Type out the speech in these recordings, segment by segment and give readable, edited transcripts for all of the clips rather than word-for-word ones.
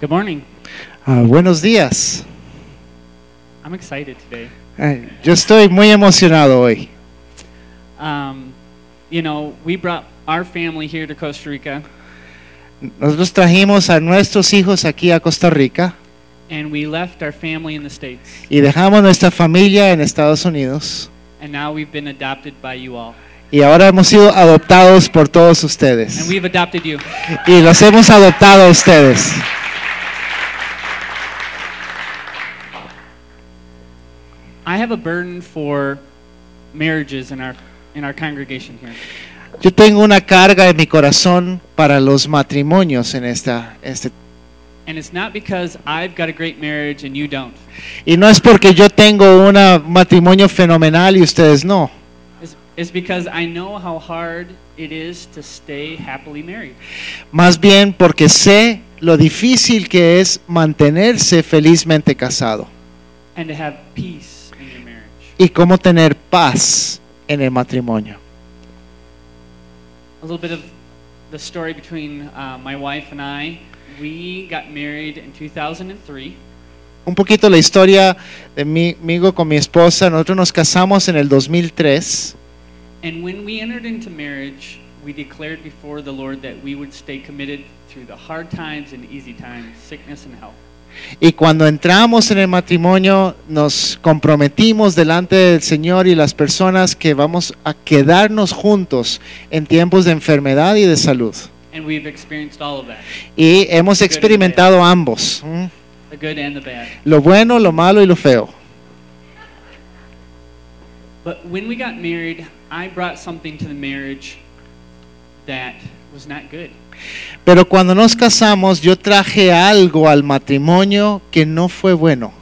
Good morning. Buenos días. I'm excited today. Yo estoy muy emocionado hoy. You know, we brought our family here to Costa Rica. Nosotros trajimos a nuestros hijos aquí a Costa Rica. And we left our family in the States. Y dejamos nuestra familia en Estados Unidos. And now we've been adopted by you all. Y ahora hemos sido adoptados por todos ustedes. And we've adopted you. Y los hemos adoptado a ustedes. I have a burden for marriages in our congregation here. Yo tengo una carga en mi corazón para los matrimonios en este. And it's not because I've got a great marriage and you don't. Y no es porque yo tengo un matrimonio fenomenal y ustedes no. It's because I know how hard it is to stay happily married. Más bien porque sé lo difícil que es mantenerse felizmente casado. And to have peace in your marriage. Y cómo tener paz en el matrimonio. A little bit of the story between my wife and I. We got married in 2003. Un poquito la historia de migo con mi esposa. Nosotros nos casamos en el 2003. And when we entered into marriage, we declared before the Lord that we would stay committed through the hard times and easy times, sickness and health. Y cuando entramos en el matrimonio, nos comprometimos delante del Señor y las personas que vamos a quedarnos juntos en tiempos de enfermedad y de salud. And we've experienced all of that. Y hemos experimentado ambos. The good and the bad. Lo bueno, lo malo y lo feo. But when we got married, I brought something to the marriage that was not good. Pero cuando nos casamos, yo traje algo al matrimonio que no fue bueno.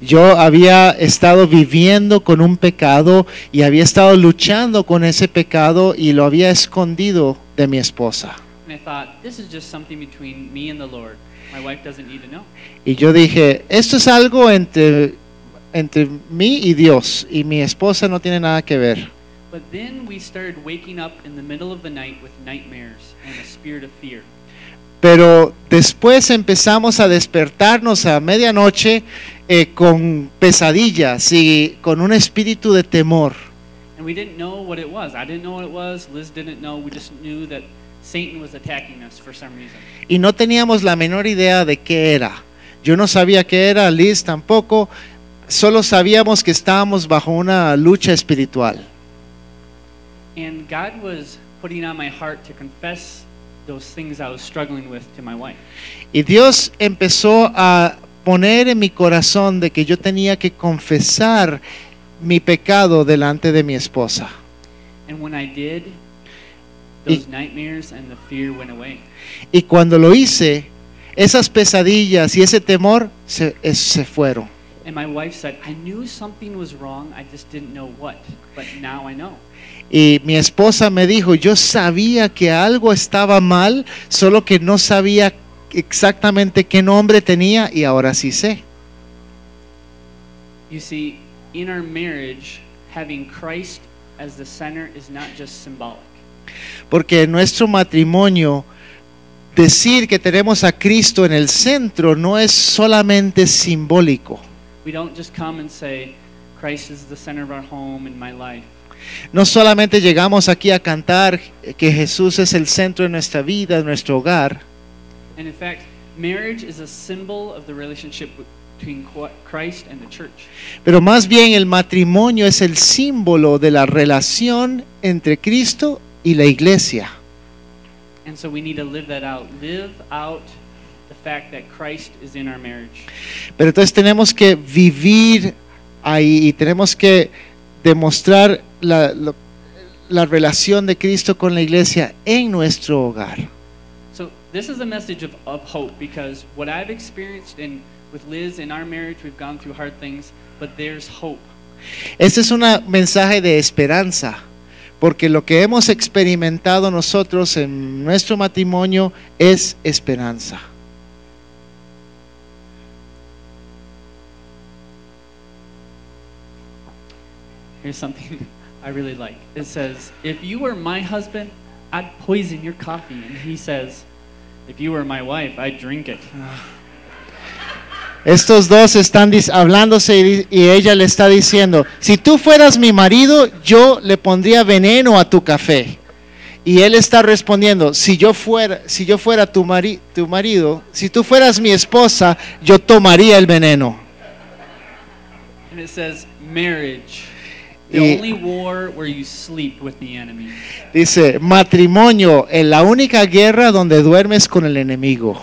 Yo había estado viviendo con un pecado y había estado luchando con ese pecado y lo había escondido de mi esposa. Y yo dije, esto es algo entre mí y Dios, y mi esposa no tiene nada que ver. Pero después empezamos a despertarnos a medianoche con pesadillas y con un espíritu de temor. Y no teníamos la menor idea de qué era. Yo no sabía qué era, Liz tampoco. Solo sabíamos que estábamos bajo una lucha espiritual. Y Dios empezó a poner en mi corazón de que yo tenía que confesar mi pecado delante de mi esposa. Y cuando lo hice, esas pesadillas y ese temor se fueron. And my wife said, I knew something was wrong, I just didn't know what, but now I know. Y mi esposa me dijo, yo sabía que algo estaba mal, solo que no sabía exactamente qué nombre tenía y ahora sí sé. You see, in our marriage, having Christ as the center is not just symbolic. Porque en nuestro matrimonio, decir que tenemos a Cristo en el centro no es solamente simbólico. No solamente llegamos aquí a cantar que Jesús es el centro de nuestra vida, de nuestro hogar. Pero más bien el matrimonio es el símbolo de la relación entre Cristo y la iglesia. And so we need to live that out. Live out the fact that Christ is in our marriage. Pero entonces tenemos que vivir ahí y tenemos que demostrar la relación de Cristo con la iglesia en nuestro hogar. So this is a message of hope because what I've experienced with Liz in our marriage, we've gone through hard things, but there's hope. Este es un mensaje de esperanza. Porque lo que hemos experimentado nosotros en nuestro matrimonio es esperanza. Here's something I really like. It says, if you were my husband, I'd poison your coffee. And he says, if you were my wife, I'd drink it. Estos dos están hablándose y ella le está diciendo, si tú fueras mi marido, yo le pondría veneno a tu café. Y él está respondiendo, si yo fuera tu marido, si tú fueras mi esposa, yo tomaría el veneno. And it says, marriage, the only war where you sleep with the enemy. Dice, matrimonio, en la única guerra donde duermes con el enemigo.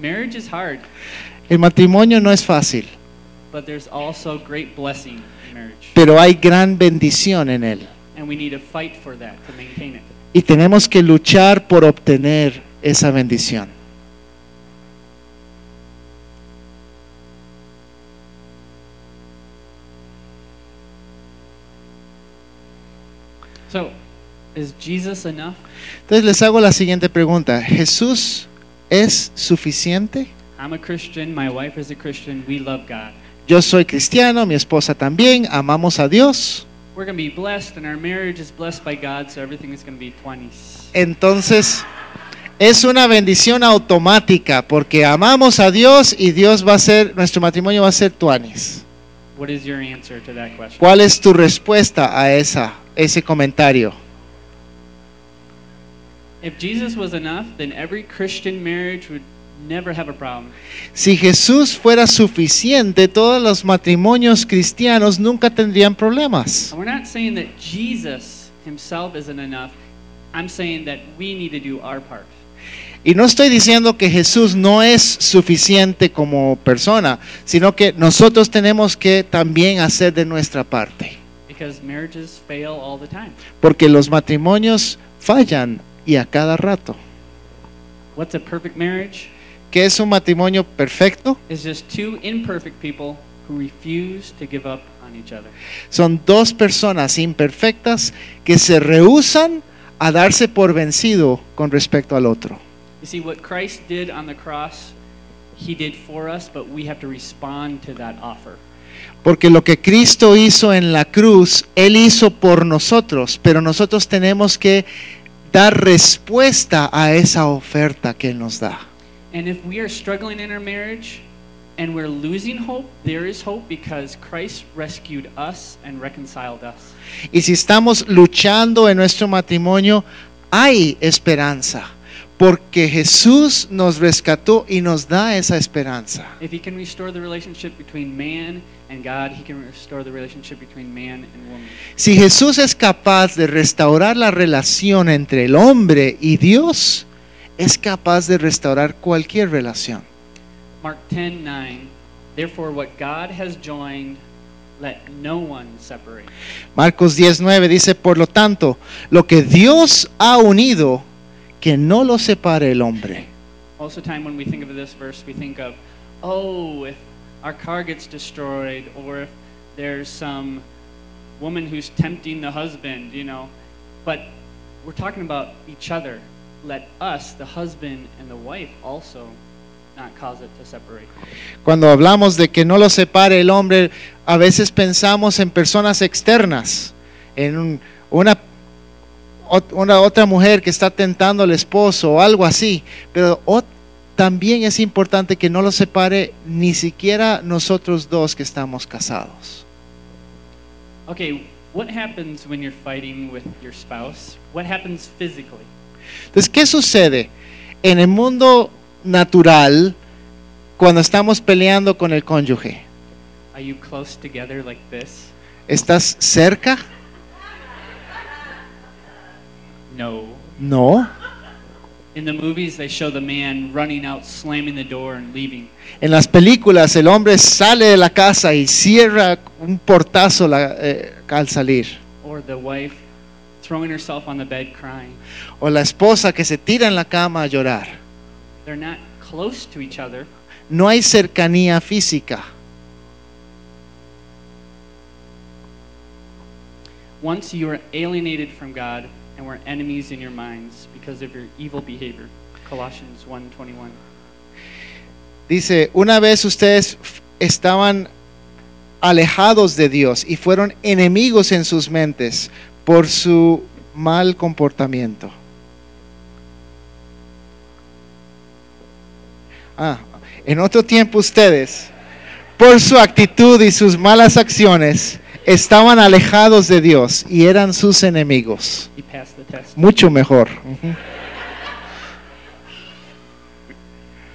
Marriage is hard. El matrimonio no es fácil. But there's also great blessing in marriage. Pero hay gran bendición en él. And we need to fight for that, to maintain it. Y tenemos que luchar por obtener esa bendición. So, is Jesus enough? Entonces les hago la siguiente pregunta. ¿Jesús es suficiente? I'm a Christian, my wife is a Christian, we love God. Yo soy cristiano, mi esposa también, amamos a Dios. We're going to be blessed and our marriage is blessed by God, so everything is going to be 20s. Entonces, es una bendición automática porque amamos a Dios y Dios va a ser, nuestro matrimonio va a ser 20s. What is your answer to that question? ¿Cuál es tu respuesta a ese comentario? If Jesus was enough, then every Christian marriage would never have a problem. Si Jesús fuera suficiente, todos los matrimonios cristianos nunca tendrían problemas. And we're not saying that Jesus himself isn't enough. I'm saying that we need to do our part. Y no estoy diciendo que Jesús no es suficiente como persona, sino que nosotros tenemos que también hacer de nuestra parte. Because marriages fail all the time. Porque los matrimonios fallan y a cada rato. What's a perfect marriage? ¿Qué es un matrimonio perfecto? It's just two imperfect people who refuse to give up on each other. Son dos personas imperfectas que se rehúsan a darse por vencido con respecto al otro. You see what Christ did on the cross, he did for us, but we have to respond to that offer. Porque lo que Cristo hizo en la cruz, él hizo por nosotros, pero nosotros tenemos que dar respuesta a esa oferta que él nos da. And if we are struggling in our marriage and we're losing hope, there is hope because Christ rescued us and reconciled us. Y si estamos luchando en nuestro matrimonio, hay esperanza, porque Jesús nos rescató y nos da esa esperanza. If he can restore the relationship between man and God, he can restore the relationship between man and woman. Si Jesús es capaz de restaurar la relación entre el hombre y Dios, es capaz de restaurar cualquier relación. Mark 10:9. Therefore what God has joined, let no one separate. Marcos 10:9 dice, por lo tanto, lo que Dios ha unido, que no lo separe el hombre. Also time when we think of this verse, we think of, oh, if our car gets destroyed, or if there's some woman who's tempting the husband, you know. But we're talking about each other. Let us, the husband and the wife, also not cause it to separate. Cuando hablamos de que no lo separe el hombre, a veces pensamos en personas externas, en una otra mujer que está tentando al esposo o algo así, pero también es importante que no lo separe ni siquiera nosotros dos que estamos casados. Okay, what happens when you're fighting with your spouse? What happens physically? Entonces, ¿qué sucede en el mundo natural cuando estamos peleando con el cónyuge? Are you close together like this? ¿Estás cerca? No. No. In the movies they show the man running out, slamming the door and leaving. En las películas el hombre sale de la casa y cierra un portazo al salir. Or the wife throwing herself on the bed crying. O la esposa que se tira en la cama a llorar. They're not close to each other. No hay cercanía física. Once you are alienated from God, and we're enemies in your minds because of your evil behavior. Colossians 1:21. Dice, una vez ustedes estaban alejados de Dios y fueron enemigos en sus mentes por su mal comportamiento. En otro tiempo ustedes, por su actitud y sus malas acciones, estaban alejados de Dios y eran sus enemigos. Mucho mejor.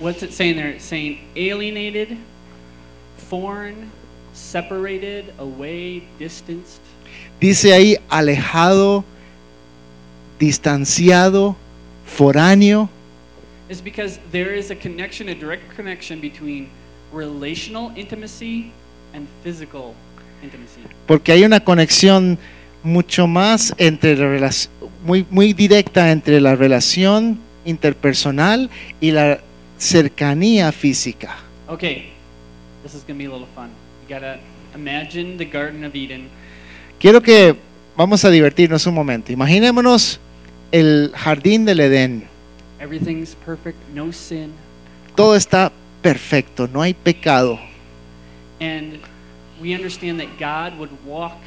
What's it saying there? It's saying alienated, foreign, separated, away, distanced. Dice ahí alejado, distanciado, foráneo. It's because there is a connection, a direct connection between relational intimacy and physical intimacy. Porque hay una conexión mucho más entre muy directa entre la relación interpersonal y la cercanía física. Okay, this is gonna be a little fun. You gotta imagine the Garden of Eden. Quiero que vamos a divertirnos un momento. Imaginémonos el jardín del Edén. Everything's perfect, no sin. Todo está perfecto, no hay pecado. And we understand that God would walk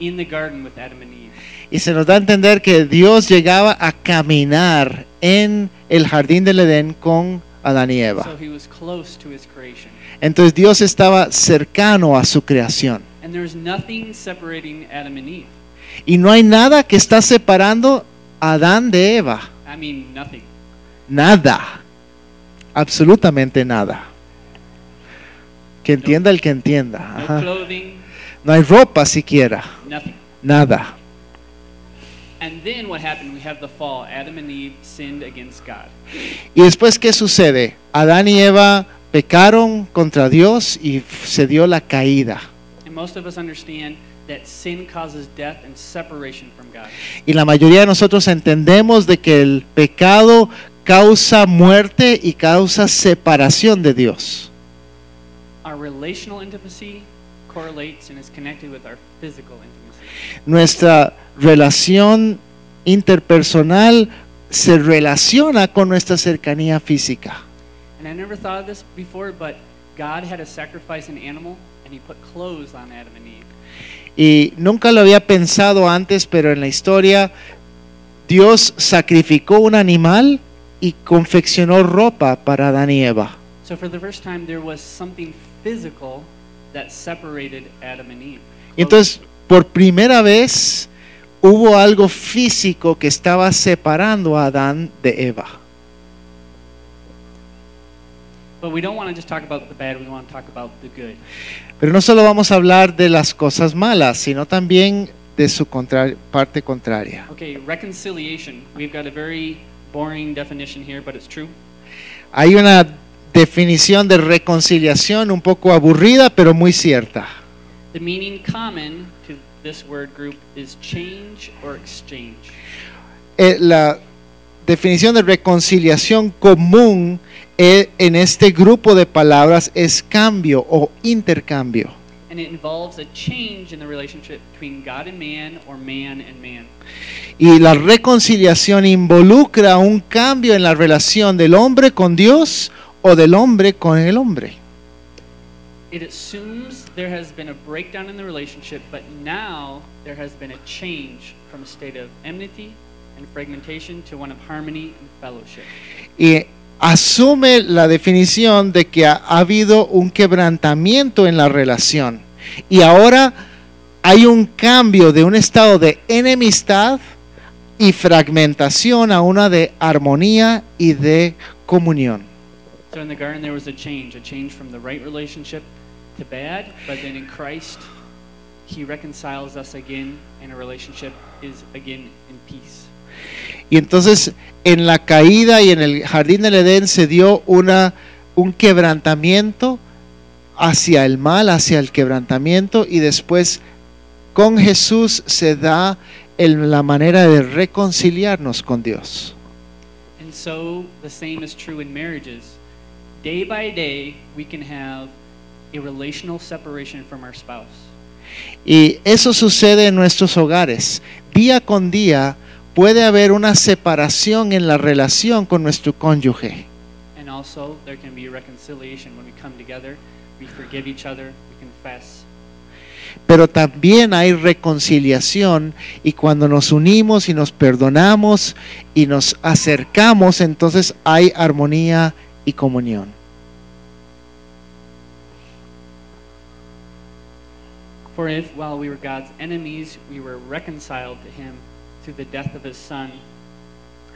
in the garden with Adam and Eve. Y se nos da a entender que Dios llegaba a caminar en el jardín del Edén con Adán y Eva. So he was close to his creation. Entonces Dios estaba cercano a su creación. And there's nothing separating Adam and Eve. Y no hay nada que está separando a Adán de Eva. I mean, nothing. Nada. Absolutamente nada. Que entienda el que entienda. Ajá. No hay ropa siquiera. Nothing. Nada. And then what happened? We have the fall. Adam and Eve sinned against God. Y después, ¿qué sucede? Adán y Eva pecaron contra Dios y se dio la caída. And most of us understand that sin causes death and separation from God. Y la mayoría de nosotros entendemos de que el pecado causa muerte y causa separación de Dios. Our relational intimacy correlates and is connected with our physical intimacy. Nuestra relación interpersonal se relaciona con nuestra cercanía física. And I never thought of this before, but God had to sacrifice an animal and he put clothes on Adam and Eve. Y nunca lo había pensado antes, pero en la historia Dios sacrificó un animal y confeccionó ropa para Adán y Eva. So for the first time there was something physical that separated Adam and Eve. Entonces, por primera vez hubo algo físico que estaba separando a Adán de Eva. Pero no solo vamos a hablar de las cosas malas, sino también de su parte contraria. Okay, reconciliation. We've got a very boring definition here, but it's true. Hay una definición de reconciliación un poco aburrida, pero muy cierta. The meaning common to this word group is change or exchange. La definición de reconciliación común en este grupo de palabras es cambio o intercambio. Y la reconciliación involucra un cambio en la relación del hombre con Dios o del hombre con el hombre. It assumes there has been a breakdown in the relationship, but now there has been a change from a state of enmity and fragmentation to one of harmony and fellowship. Y asume la definición de que ha habido un quebrantamiento en la relación y ahora hay un cambio de un estado de enemistad y fragmentación a una de armonía y de comunión. So in the garden there was a change from the right relationship to bad, but then in Christ he reconciles us again and a relationship is again in peace. Y entonces en la caída y en el jardín del Edén se dio un quebrantamiento hacia el mal, hacia el quebrantamiento, y después con Jesús se da la manera de reconciliarnos con Dios. And so the same is true in marriages. Day by day we can have a relational separation from our spouse. Y eso sucede en nuestros hogares. Día con día puede haber una separación en la relación con nuestro cónyuge. And also there can be reconciliation when we come together, we forgive each other, we confess. pero también hay reconciliación, y cuando nos unimos y nos perdonamos y nos acercamos, entonces hay armonía y comunión. For if while we were God's enemies, we were reconciled to him through the death of his son,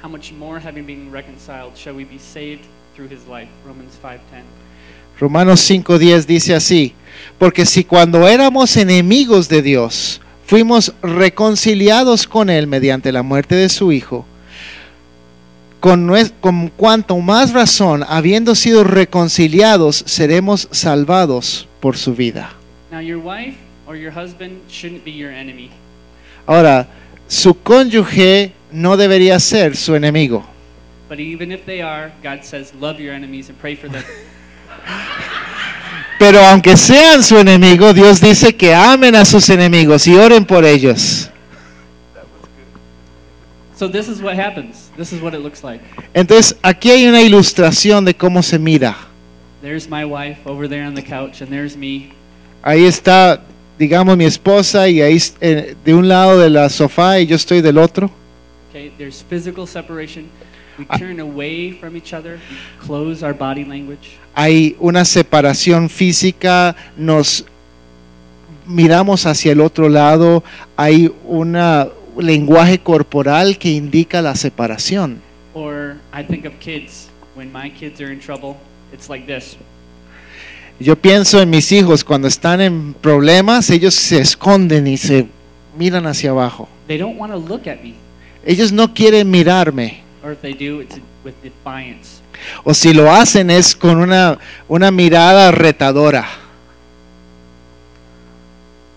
how much more, having been reconciled, shall we be saved through his life? Romans 5:10. Romanos 5:10 dice así: porque si cuando éramos enemigos de Dios fuimos reconciliados con él mediante la muerte de su hijo, con cuanto más razón, habiendo sido reconciliados, seremos salvados por su vida. Now your wife or your husband shouldn't be your enemy. Ahora, su cónyuge no debería ser su enemigo. But even if they are, God says, love your enemies and pray for them. Pero aunque sean su enemigo, Dios dice que amen a sus enemigos y oren por ellos. So this is what happens. This is what it looks like. Entonces, aquí hay una ilustración de cómo se mira. There's my wife over there on the couch, and there's me. Ahí está, digamos, mi esposa, y ahí de un lado de la sofá y yo estoy del otro. Okay, there's physical separation. We turn away from each other, we close our body language. Hay una separación física, nos miramos hacia el otro lado, hay un lenguaje corporal que indica la separación. Or I think of kids. When my kids are in trouble, it's like this. Yo pienso en mis hijos, cuando están en problemas, ellos se esconden y se miran hacia abajo. They don't want to look at me. Ellos no quieren mirarme. Or if they do, it's with defiance. O si lo hacen es con una mirada retadora.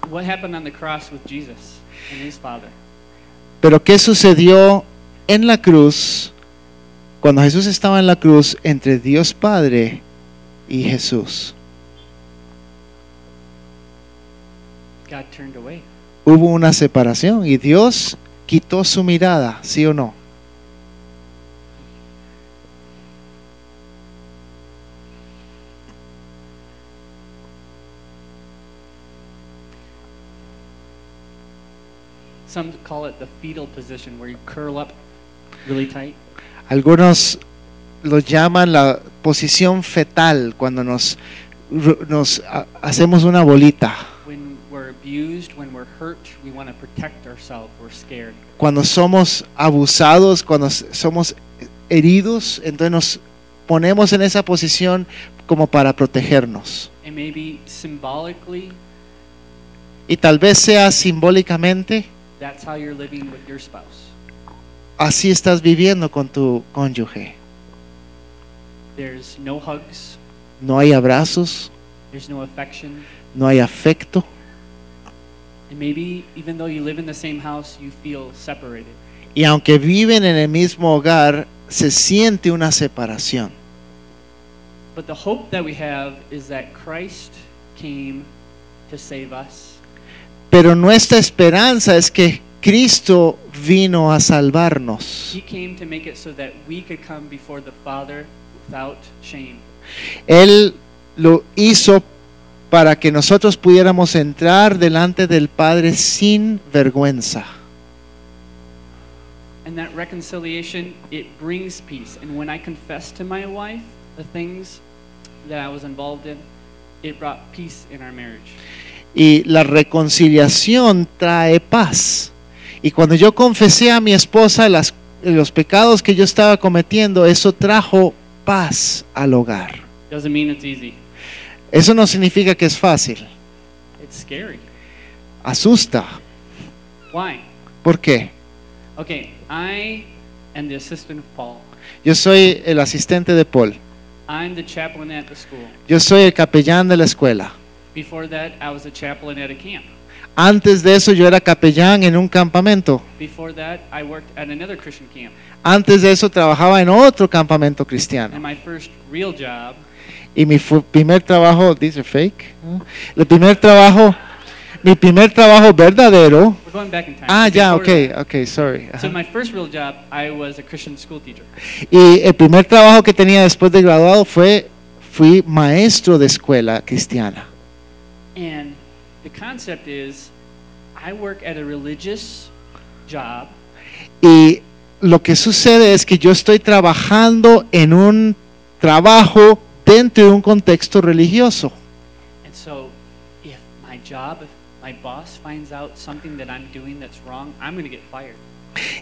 What happened on the cross with Jesus and his Father? Pero ¿qué sucedió en la cruz, cuando Jesús estaba en la cruz, entre Dios Padre y Jesús? God turned away. Hubo una separación y Dios quitó su mirada, ¿sí o no? Some call it the fetal position, where you curl up really tight. Algunos lo llaman la posición fetal, cuando nos hacemos una bolita. When we're abused, when we're hurt, we want to protect ourselves, we're scared. Cuando somos abusados, cuando somos heridos, entonces nos ponemos en esa posición como para protegernos. And maybe symbolically, y tal vez sea simbólicamente, that's how you're living with your spouse. Así estás viviendo con tu cónyuge. There's no hugs. No hay abrazos. There's no affection. No hay afecto. And maybe even though you live in the same house, you feel separated. Y aunque viven en el mismo hogar, se siente una separación. But the hope that we have is that Christ came to save us. Pero nuestra esperanza es que Cristo vino a salvarnos. Él lo hizo para que nosotros pudiéramos entrar delante del Padre sin vergüenza. And that reconciliation, it brings peace. And when I confessed to my wife the things that I was involved in, it brought peace in our marriage. Y la reconciliación trae paz. Y cuando yo confesé a mi esposa los pecados que yo estaba cometiendo, eso trajo paz al hogar. Eso no significa que es fácil. Asusta. ¿Por qué? Okay, I am the assistant of Paul. Yo soy el asistente de Paul. I'm the chaplain at the school. Yo soy el capellán de la escuela. Before that, I was a chaplain at a camp. Antes de eso yo era capellán en un campamento. Before that, I worked at another Christian camp. Antes de eso trabajaba en otro campamento cristiano. And my first real job, y mi primer trabajo, dice fake. El primer trabajo, mi primer trabajo verdadero. We're going back in time. Ah, ya, okay, sorry. So my first real job, I was a Christian school teacher. Y el primer trabajo que tenía después de graduado fui maestro de escuela cristiana. And Y lo que sucede es que yo estoy trabajando en un trabajo dentro de un contexto religioso.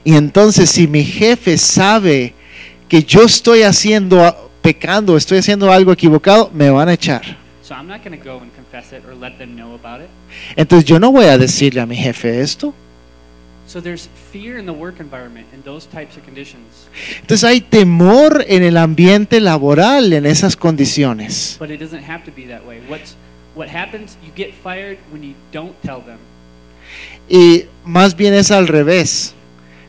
Y entonces si mi jefe sabe que yo estoy haciendo pecando, estoy haciendo algo equivocado, me van a echar. Entonces yo no voy a decirle a mi jefe esto. Entonces hay temor en el ambiente laboral en esas condiciones. But it doesn't have to be that way. What happens, you get fired when you don't tell them. Y más bien es al revés.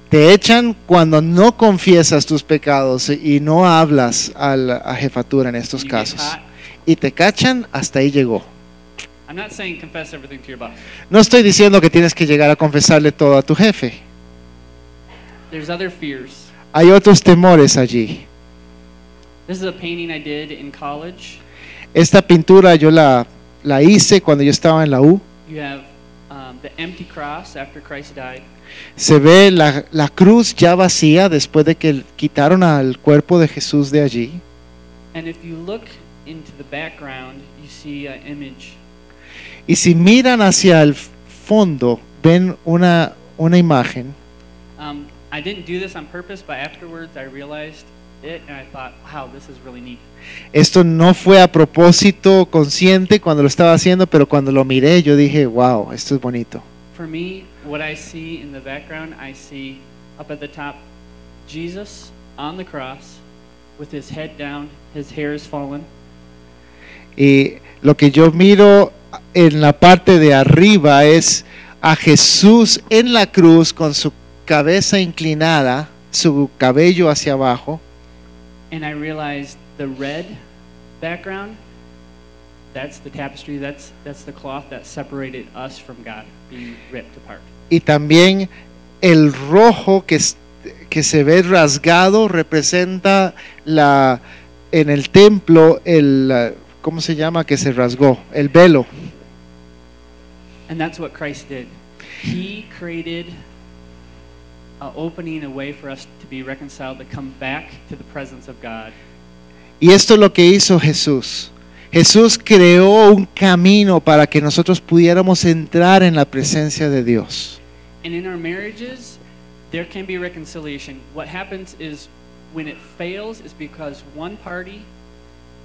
Te echan cuando no confiesas tus pecados y no hablas a la jefatura en estos casos. Y te cachan, hasta ahí llegó. No estoy diciendo que tienes que llegar a confesarle todo a tu jefe. Hay otros temores allí. Esta pintura yo la hice cuando yo estaba en la U. Se ve la cruz ya vacía después de que quitaron al cuerpo de Jesús de allí. Y si miran hacia el fondo, ven una imagen. Esto no fue a propósito consciente cuando lo estaba haciendo, pero cuando lo miré yo dije, wow, esto es bonito. For me, what I see in the background, I see up at the top Jesus on the cross with his head down, his hair is fallen. Y lo que yo miro en la parte de arriba es a Jesús en la cruz con su cabeza inclinada, su cabello hacia abajo. And I realized the red background, that's the tapestry, that's the cloth that separated us from God, being ripped apart. Y también el rojo que se ve rasgado representa en el templo ¿cómo se llama? Que se rasgó, el velo. And that's what Christ did. He created an opening, a way for us to be reconciled, to come back to the presence of God. Y esto es lo que hizo Jesús. Jesús creó un camino para que nosotros pudiéramos entrar en la presencia de Dios. And in our marriages, there can be reconciliation. What happens is when it fails is because one party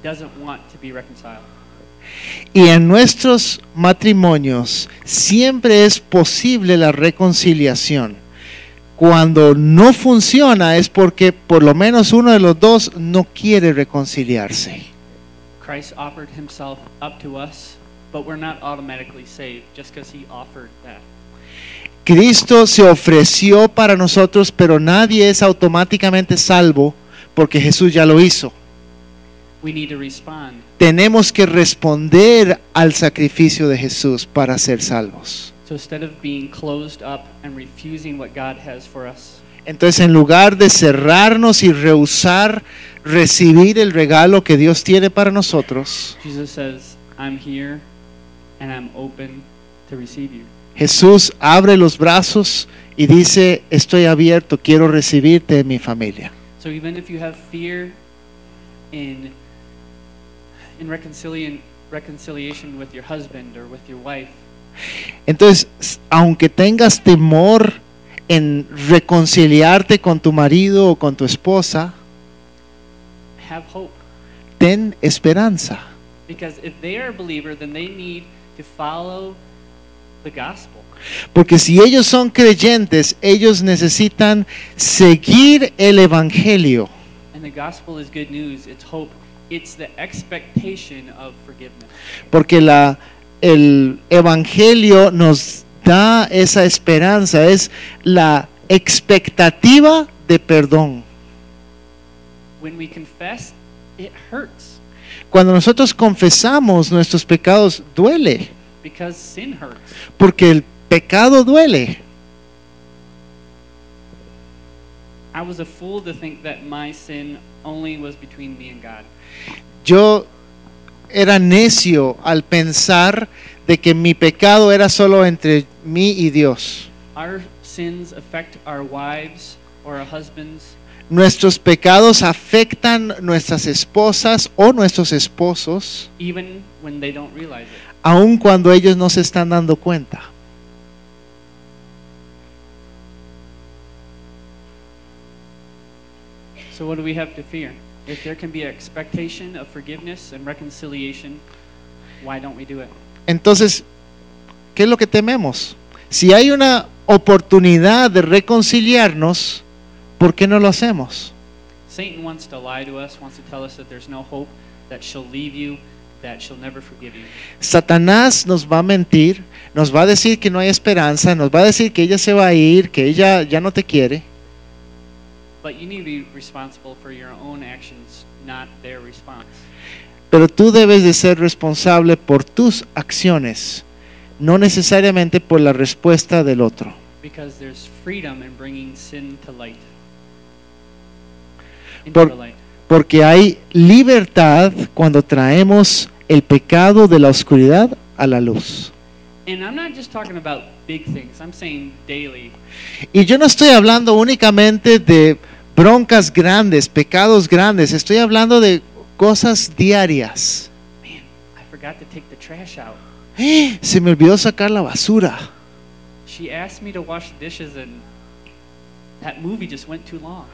doesn't want to be reconciled. Y en nuestros matrimonios siempre es posible la reconciliación. Cuando no funciona es porque por lo menos uno de los dos no quiere reconciliarse. Christ offered himself up to us, but we're not automatically saved just because he offered that. Cristo se ofreció para nosotros, pero nadie es automáticamente salvo porque Jesús ya lo hizo. Tenemos que responder al sacrificio de Jesús para ser salvos. Entonces, en lugar de cerrarnos y rehusar recibir el regalo que Dios tiene para nosotros, Jesús abre los brazos y dice, estoy abierto, quiero recibirte en mi familia. Entonces, aunque tengas temor en reconciliarte con tu marido o con tu esposa, ten esperanza. Porque si ellos son creyentes, ellos necesitan seguir el evangelio. Porque el evangelio nos da esa esperanza, es la expectativa de perdón. Cuando nosotros confesamos nuestros pecados, duele. Porque el pecado duele. Yo era necio al pensar de que mi pecado era solo entre mí y Dios. Our sins affect our wives or our husbands. Nuestros pecados afectan nuestras esposas o nuestros esposos, even when they don't realize it. Aun cuando ellos no se están dando cuenta. So what do we have to fear? If there can be an expectation of forgiveness and reconciliation, why don't we do it? Entonces, ¿qué es lo que tememos? Si hay una oportunidad de reconciliarnos, ¿por qué no lo hacemos? Satan wants to lie to us, wants to tell us that there's no hope, that she'll leave you, that she'll never forgive you. Satanás nos va a mentir, nos va a decir que no hay esperanza, nos va a decir que ella se va a ir, que ella ya no te quiere. But you need to be responsible for your own actions, not their response. Pero tú debes de ser responsable por tus acciones, no necesariamente por la respuesta del otro. Because there's freedom in bringing sin to light. Porque hay libertad cuando traemos el pecado de la oscuridad a la luz. Y yo no estoy hablando únicamente de broncas grandes, pecados grandes, estoy hablando de cosas diarias. Man, I forgot to take the trash out. Se me olvidó sacar la basura. She asked me to wash the dishes and that movie just went too long.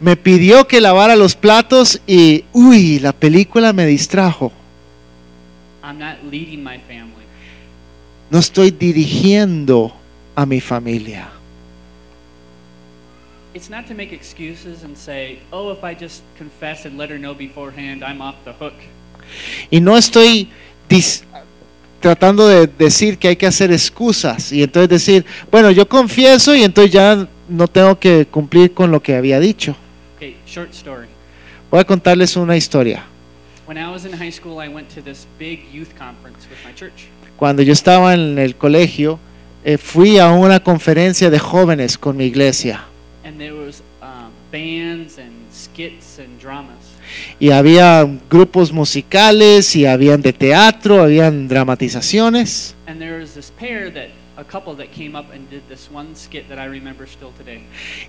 Me pidió que lavara los platos y uy, la película me distrajo. I'm not leading my family. No estoy dirigiendo a mi familia. It's not to make excuses and say, "Oh, if I just confess and let her know beforehand, I'm off the hook." Y no estoy tratando de decir que hay que hacer excusas y entonces decir, bueno, yo confieso y entonces ya no tengo que cumplir con lo que había dicho. Okay, short story. Voy a contarles una historia. Cuando yo estaba en el colegio, fui a una conferencia de jóvenes con mi iglesia. Y había grupos musicales, y habían de teatro, habían dramatizaciones.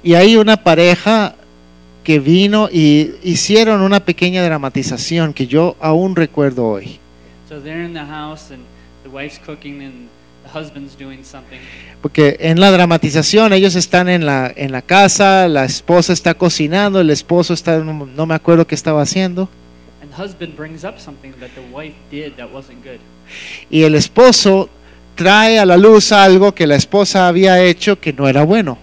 Y hay una pareja que vino y hicieron una pequeña dramatización que yo aún recuerdo hoy. Porque en la dramatización ellos están en la casa, la esposa está cocinando, el esposo está, no me acuerdo qué estaba haciendo. Y el esposo trae a la luz algo que la esposa había hecho que no era bueno.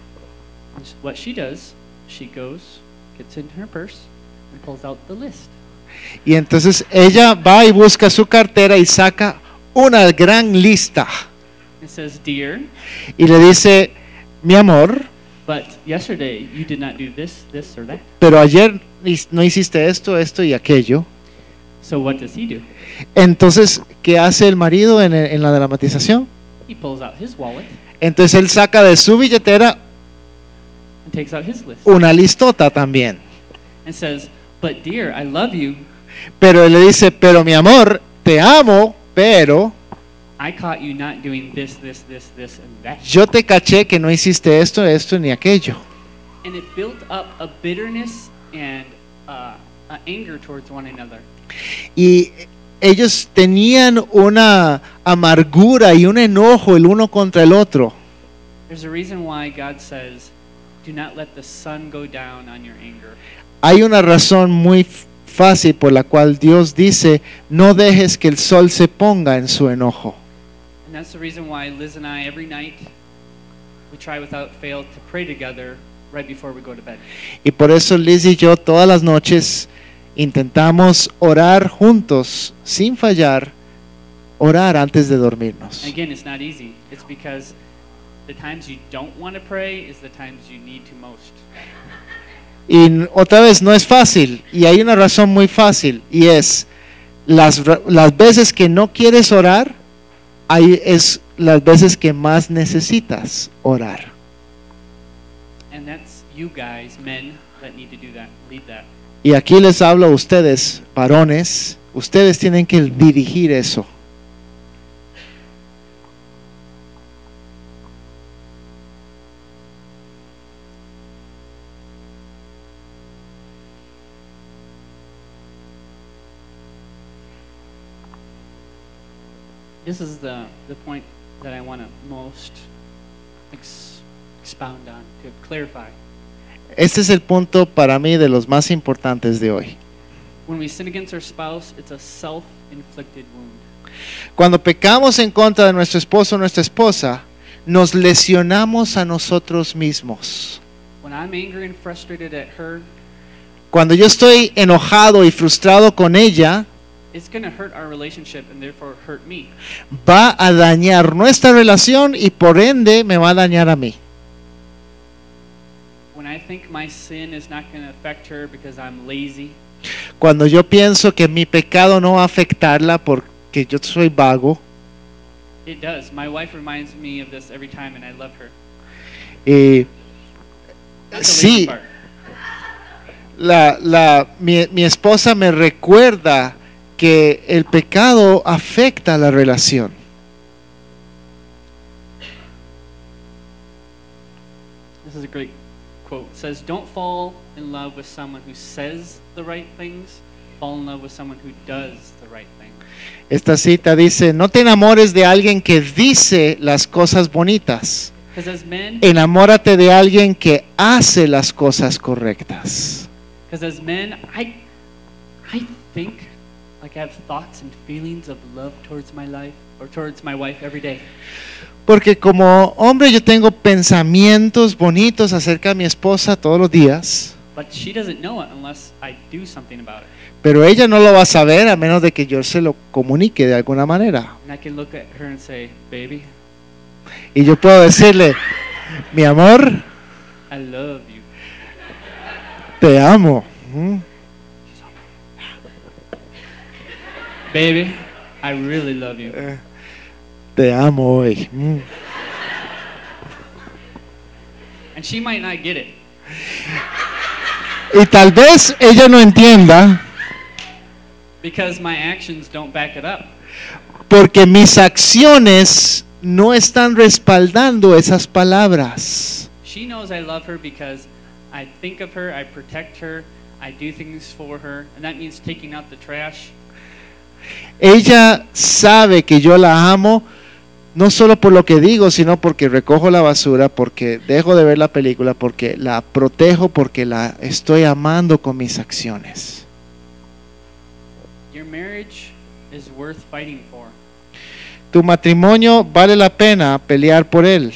Y entonces ella va y busca su cartera y saca una gran lista. It says, "Dear," y le dice, mi amor, but yesterday you did not do this, this or that. Pero ayer no hiciste esto, esto y aquello. So what does he do? Entonces, ¿qué hace el marido en la dramatización? He pulls out his wallet. Entonces él saca de su billetera and takes out his list. Una listota también. And says, "But dear, I love you." Pero él le dice, pero mi amor, te amo, pero I caught you not doing this, this, this, this, and that. Yo te caché que no hiciste esto, esto ni aquello. And it built up a bitterness and a anger towards one another. Y ellos tenían una amargura y un enojo el uno contra el otro. There's a reason why God says, "Do not let the sun go down on your anger." Hay una razón muy fácil por la cual Dios dice, no dejes que el sol se ponga en su enojo. Y por eso Liz y yo todas las noches intentamos orar juntos sin fallar, orar antes de dormirnos. Y otra vez, no es fácil, y hay una razón muy fácil, y es las veces que no quieres orar, ahí es las veces que más necesitas orar. Y aquí les hablo a ustedes, varones, ustedes tienen que dirigir eso. this is the point that I want to most expound on, to clarify. Este es el punto para mí de los más importantes de hoy. When we sin against our spouse, it's a self-inflicted wound. Cuando pecamos en contra de nuestro esposo o nuestra esposa, nos lesionamos a nosotros mismos. When I'm angry and frustrated at her, cuando yo estoy enojado y frustrado con ella, it's going to hurt our relationship and therefore hurt me. Va a dañar nuestra relación y por ende me va a dañar a mí. When I think my sin is not going to affect her because I'm lazy. Cuando yo pienso que mi pecado no va a afectarla porque yo soy vago. It does. My wife reminds me of this every time and I love her. Sí. Mi esposa me recuerda que el pecado afecta la relación. This is a great quote. It says, "Don't fall in love with someone who says the right things. Fall in love with someone who does the right thing." Esta cita dice, no te enamores de alguien que dice las cosas bonitas. Enamórate de alguien que hace las cosas correctas. Because as men, I think like I have thoughts and feelings of love towards my life or towards my wife every day. Porque como hombre yo tengo pensamientos bonitos acerca de mi esposa todos los días. But she doesn't know it unless I do something about it. Pero ella no lo va a saber a menos de que yo se lo comunique de alguna manera. And I can look at her and say, "Baby." Y yo puedo decirle, mi amor, I love you. Te amo. Baby, I really love you. Te amo hoy. And she might not get it. Y tal vez ella no entienda. Because my actions don't back it up. Porque mis acciones no están respaldando esas palabras. She knows I love her because I think of her, I protect her, I do things for her, and that means taking out the trash. Ella sabe que yo la amo no solo por lo que digo, sino porque recojo la basura, porque dejo de ver la película, porque la protejo, porque la estoy amando con mis acciones. Your marriage is worth fighting for. Tu matrimonio vale la pena pelear por él.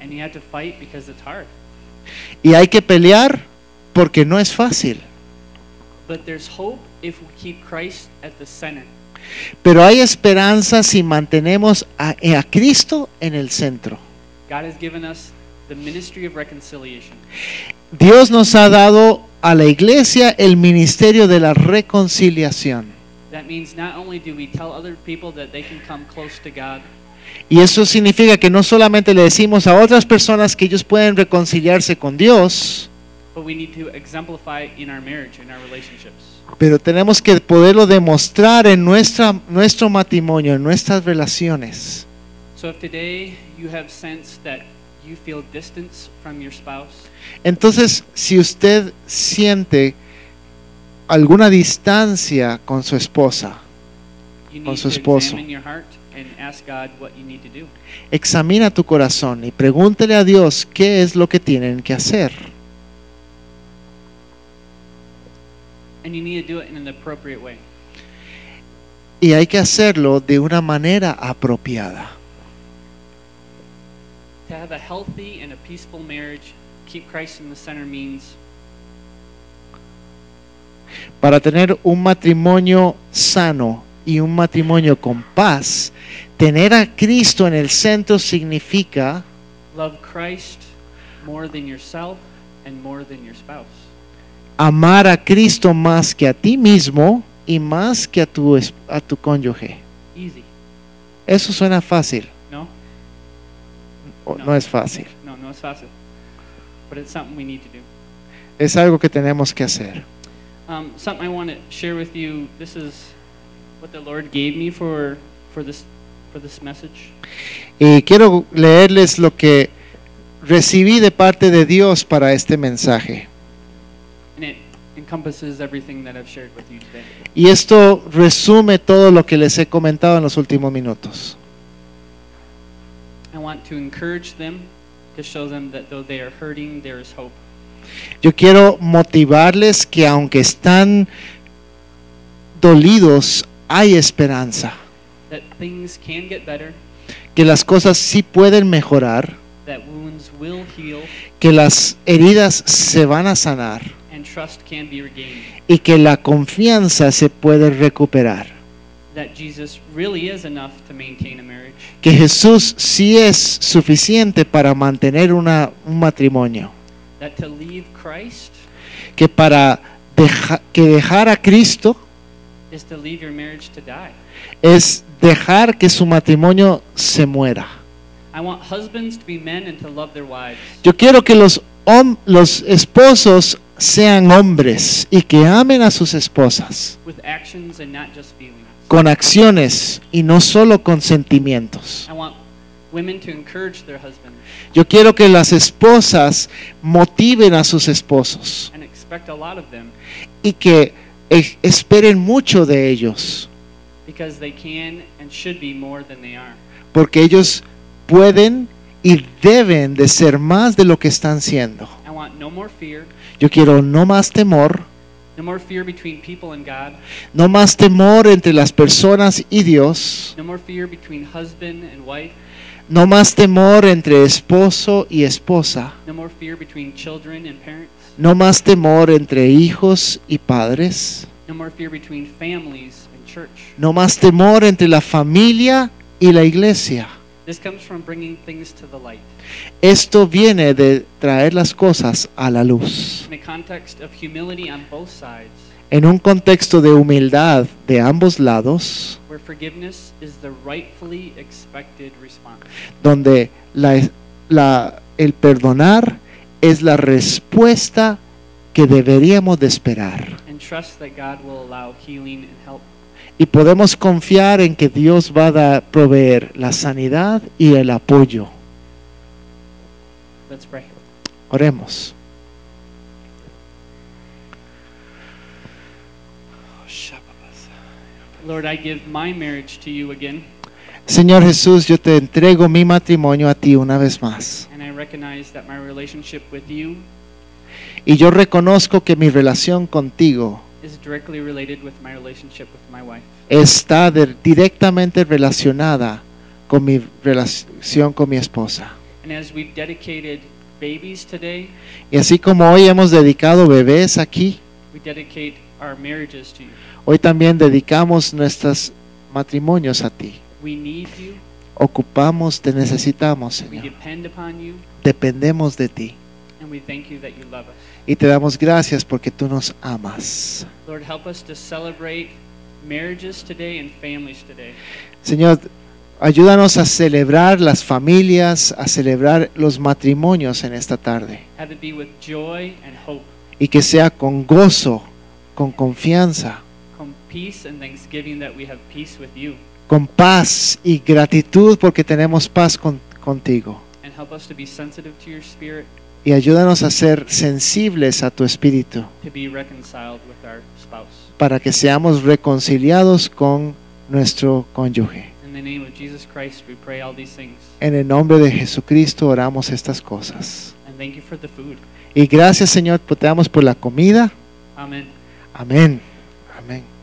And you have to fight because it's hard. Y hay que pelear porque no es fácil. But there's hope if we keep Christ at the center. Pero hay esperanza si mantenemos a Cristo en el centro. God has given us the ministry of reconciliation. Dios nos ha dado a la iglesia el ministerio de la reconciliación. That means not only do we tell other people that they can come close to God. Y eso significa que no solamente le decimos a otras personas que ellos pueden reconciliarse con Dios, but we need to exemplify in our marriage, in our relationships. Pero tenemos que poderlo demostrar en nuestro matrimonio, en nuestras relaciones. Entonces, si usted siente alguna distancia con su esposa, con su esposo, examina tu corazón y pregúntele a Dios qué es lo que tienen que hacer. And you need to do it in an appropriate way. Y hay que hacerlo de una manera apropiada. To have a healthy and a peaceful marriage, keep Christ in the center means. Para tener un matrimonio sano y un matrimonio con paz, tener a Cristo en el centro significa love Christ more than yourself and more than your spouse. Amar a Cristo más que a ti mismo y más que a tu cónyuge. Easy. Eso suena fácil. No. No es fácil. No es fácil. But it's something we need to do. Es algo que tenemos que hacer. Something I want to share with you. This is what the Lord gave me for this message. Y quiero leerles lo que recibí de parte de Dios para este mensaje. encompasses everything that I've shared with you today. Y esto resume todo lo que les he comentado en los últimos minutos. I want to encourage them to show them that though they are hurting, there is hope. Yo quiero motivarles que aunque están dolidos, hay esperanza. That things can get better. Que las cosas sí pueden mejorar. That wounds will heal. Que las heridas se van a sanar. And trust can be regained. Y que la confianza se puede recuperar. That Jesus really is enough to maintain a marriage. Que Jesús sí es suficiente para mantener un matrimonio. That to leave Christ, que para dejar a Cristo is to leave your marriage to die. Es dejar que su matrimonio se muera. I want husbands to be men and to love their wives. Yo quiero que los esposos sean hombres y que amen a sus esposas. With actions and not just feelings. Con acciones y no solo con sentimientos. I want women to encourage their husbands. Yo quiero que las esposas motiven a sus esposos. And expect a lot of them. Y que esperen mucho de ellos. Because they can and should be more than they are. Porque ellos pueden y deben de ser más de lo que están siendo. I want no more fear. Yo quiero no más temor. No more fear between people and God. No más temor entre las personas y Dios. No more fear between husband and wife. No más temor entre esposo y esposa. No more fear between children and parents. No más temor entre hijos y padres. No more fear between families. No más temor entre la familia y la iglesia. Esto viene de traer las cosas a la luz. En un contexto de humildad de ambos lados, donde el perdonar es la respuesta que deberíamos de esperar. Y podemos confiar en que Dios va a proveer la sanidad y el apoyo. Oremos. Lord, I give my marriage to you again. Señor Jesús, yo te entrego mi matrimonio a ti una vez más. And I recognize that my relationship with you y yo reconozco que mi relación contigo is directly related with my relationship with my wife. Está directamente relacionada con mi relación con mi esposa. And as we've dedicated babies today, y así como hoy hemos dedicado bebés aquí, we dedicate our marriages to you. Hoy también dedicamos nuestros matrimonios a ti. We need you. Ocupamos, te necesitamos, Señor. We depend upon you. Dependemos de ti. And we thank you that you love us. Y te damos gracias porque tú nos amas. Lord, help us to celebrate marriages today and families today. Señor, ayúdanos a celebrar las familias, a celebrar los matrimonios en esta tarde. Have it be with joy and hope. Y que sea con gozo, con confianza. Con peace and thanksgiving that we have peace with you. Con paz y gratitud porque tenemos paz contigo. And help us to be sensitive to your spirit. Y ayúdanos a ser sensibles a tu espíritu para que seamos reconciliados con nuestro cónyuge. En el nombre de Jesucristo oramos estas cosas. Y gracias, Señor, te damos por la comida. Amén. Amén. Amén.